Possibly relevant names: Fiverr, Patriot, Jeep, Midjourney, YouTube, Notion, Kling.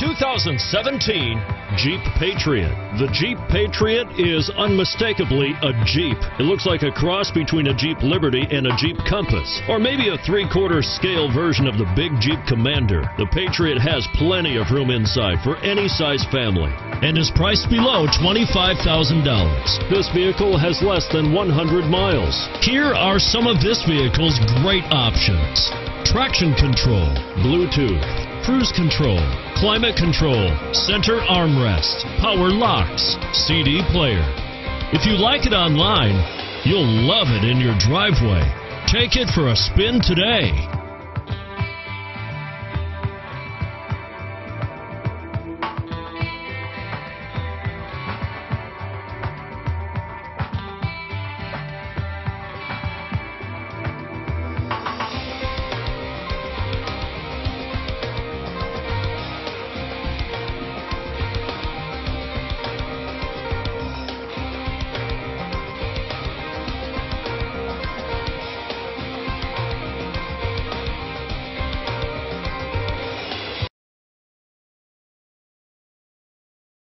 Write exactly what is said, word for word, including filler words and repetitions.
twenty seventeen Jeep Patriot. The Jeep Patriot is unmistakably a Jeep. It looks like a cross between a Jeep Liberty and a Jeep Compass, or maybe a three-quarter scale version of the big Jeep Commander. The Patriot has plenty of room inside for any size family and is priced below twenty-five thousand dollars. This vehicle has less than one hundred miles. Here are some of this vehicle's great options: traction control, Bluetooth, cruise control, climate control, center armrest, power locks, C D player. If you like it online, you'll love it in your driveway. Take it for a spin today.